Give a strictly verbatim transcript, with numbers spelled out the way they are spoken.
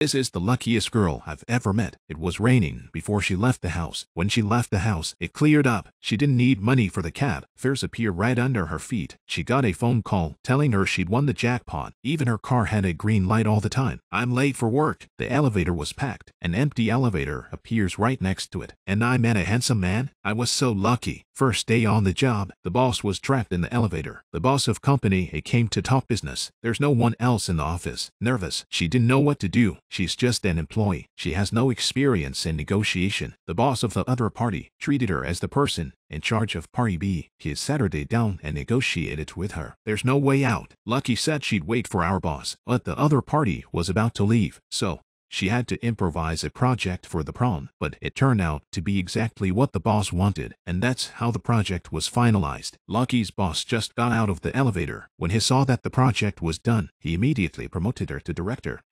This is the luckiest girl I've ever met. It was raining before she left the house. When she left the house, it cleared up. She didn't need money for the cab. Fares appeared right under her feet. She got a phone call telling her she'd won the jackpot. Even her car had a green light all the time. I'm late for work. The elevator was packed. An empty elevator appears right next to it. And I met a handsome man. I was so lucky. First day on the job, the boss was trapped in the elevator. The boss of company, it came to talk business. There's no one else in the office. Nervous. She didn't know what to do. She's just an employee. She has no experience in negotiation. The boss of the other party treated her as the person in charge of party B. He sat her down and negotiated with her. There's no way out. Lucky said she'd wait for our boss, but the other party was about to leave. So, she had to improvise a project for the prom, but it turned out to be exactly what the boss wanted, and that's how the project was finalized. Lucky's boss just got out of the elevator. When he saw that the project was done, he immediately promoted her to director.